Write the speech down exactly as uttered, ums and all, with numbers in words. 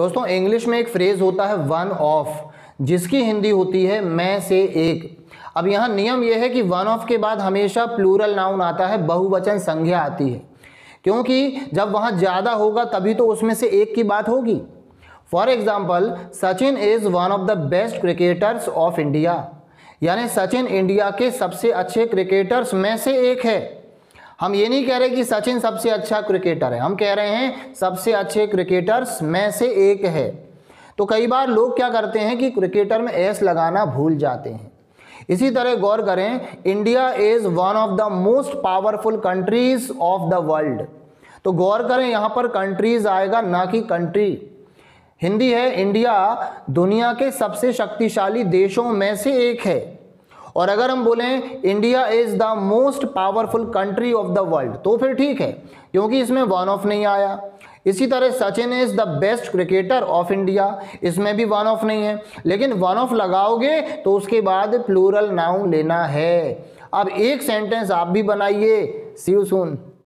दोस्तों इंग्लिश में एक फ्रेज होता है वन ऑफ, जिसकी हिंदी होती है मैं से एक। अब यहाँ नियम यह है कि वन ऑफ के बाद हमेशा प्लूरल नाउन आता है, बहुवचन संज्ञा आती है, क्योंकि जब वहाँ ज़्यादा होगा तभी तो उसमें से एक की बात होगी। For example, Sachin is one of the best cricketers of India, यानी सचिन इंडिया के सबसे अच्छे क्रिकेटर्स में से एक है। हम ये नहीं कह रहे कि सचिन सबसे अच्छा क्रिकेटर है, हम कह रहे हैं सबसे अच्छे क्रिकेटर्स में से एक है। तो कई बार लोग क्या करते हैं कि क्रिकेटर में एस लगाना भूल जाते हैं। इसी तरह गौर करें, India is one of the most powerful countries of the world. तो गौर करें यहाँ पर कंट्रीज़ आएगा, ना कि कंट्री। हिंदी है इंडिया दुनिया के सबसे शक्तिशाली देशों में से एक है, और अगर हम बोलें India is the most powerful country of the world तो फिर ठीक है, क्योंकि इसमें वन ऑफ नहीं आया। इसी तरह Sachin is the best cricketer of India, इसमें भी वन ऑफ नहीं है, लेकिन वन ऑफ लगाओगे तो उसके बाद प्लूरल नाउन लेना है। अब एक सेंटेंस आप भी बनाइए। See you soon.